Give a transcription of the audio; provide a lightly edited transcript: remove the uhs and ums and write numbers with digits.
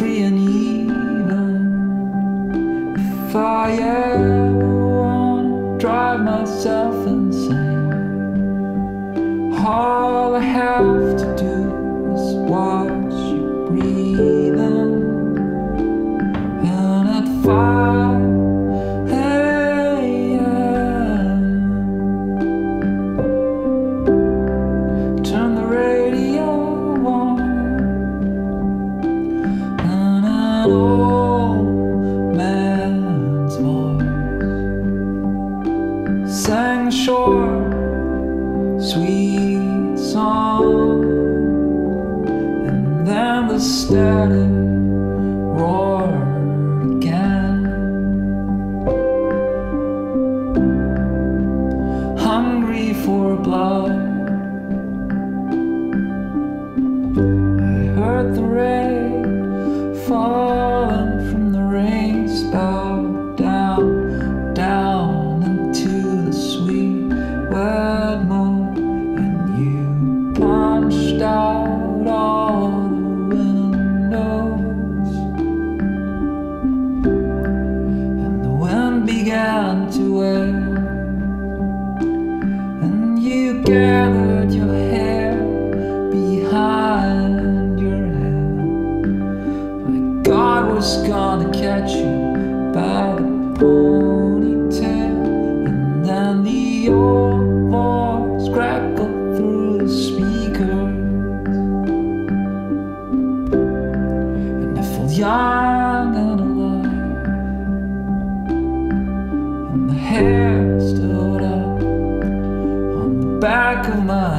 free and even if I ever want to drive myself insane. All I have to do is watch you breathing, and at 5 a.m. turn the radio an old man's voice sang a short, sweet song, and then the steady roar again. Hungry for blood, I heard the rain fall. To wear, and you gathered your hair behind your head, like God was gonna catch you by the ponytail. And then the old voice crackled through the speakers, and I felt young and hair stood up on the back of my